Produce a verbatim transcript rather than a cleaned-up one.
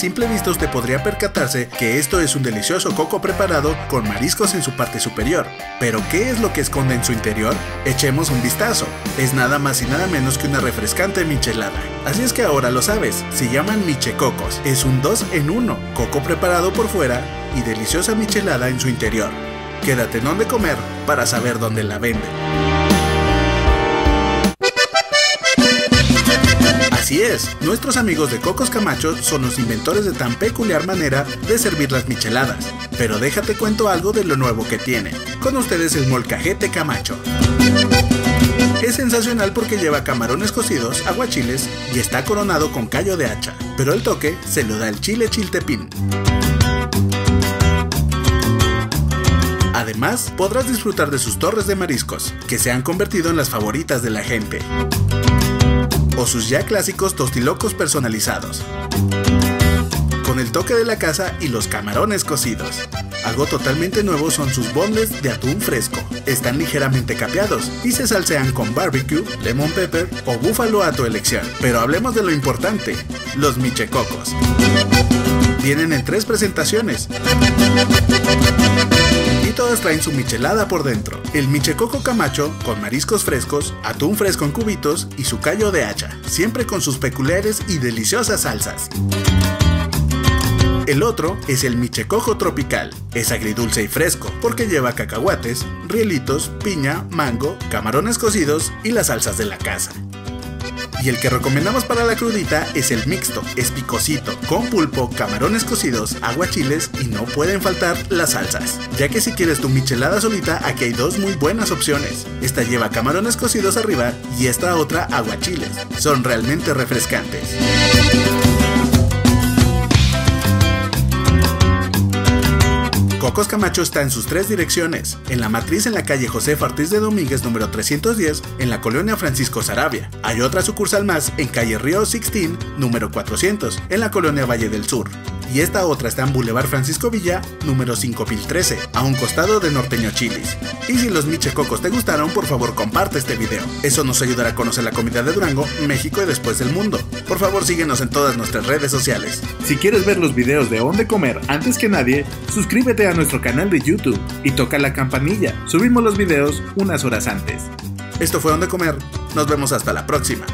simple vista usted podría percatarse que esto es un delicioso coco preparado con mariscos en su parte superior. ¿Pero qué es lo que esconde en su interior? Echemos un vistazo. Es nada más y nada menos que una refrescante michelada. Así es que ahora lo sabes, se llaman michecocos. Es un dos en uno, coco preparado por fuera y deliciosa michelada en su interior. Quédate en donde comer para saber dónde la venden. Así es, nuestros amigos de Cocos Camacho son los inventores de tan peculiar manera de servir las micheladas. Pero déjate cuento algo de lo nuevo que tiene. Con ustedes el molcajete Camacho. Es sensacional porque lleva camarones cocidos, aguachiles y está coronado con callo de hacha. Pero el toque se lo da el chile chiltepín. Además, podrás disfrutar de sus torres de mariscos, que se han convertido en las favoritas de la gente. O sus ya clásicos tostilocos personalizados, con el toque de la casa y los camarones cocidos. Algo totalmente nuevo son sus boneless de atún fresco. Están ligeramente capeados y se salsean con barbecue, lemon pepper o búfalo a tu elección. Pero hablemos de lo importante, los michecocos. Vienen en tres presentaciones. Y todas traen su michelada por dentro. El michecoco Camacho con mariscos frescos, atún fresco en cubitos y su callo de hacha, siempre con sus peculiares y deliciosas salsas. El otro es el michecoco tropical. Es agridulce y fresco porque lleva cacahuates, rielitos, piña, mango, camarones cocidos y las salsas de la casa. Y el que recomendamos para la crudita es el mixto, es picosito, con pulpo, camarones cocidos, aguachiles y no pueden faltar las salsas. Ya que si quieres tu michelada solita, aquí hay dos muy buenas opciones. Esta lleva camarones cocidos arriba y esta otra aguachiles. Son realmente refrescantes. Cocos Camacho está en sus tres direcciones, en la matriz en la calle Josefa Ortiz de Dominguez número trescientos diez, en la colonia Francisco Sarabia. Hay otra sucursal más en calle Río Sixtin número cuatrocientos, en la colonia Valle del Sur. Y esta otra está en Boulevard Francisco Villa número cinco mil trece, a un costado de Norteño Chilis. Y si los michecocos te gustaron, por favor comparte este video. Eso nos ayudará a conocer la comida de Durango, México y después del mundo. Por favor síguenos en todas nuestras redes sociales. Si quieres ver los videos de dónde comer antes que nadie, suscríbete a a nuestro canal de YouTube y toca la campanilla. Subimos los videos unas horas antes. Esto fue Donde Comer. Nos vemos hasta la próxima.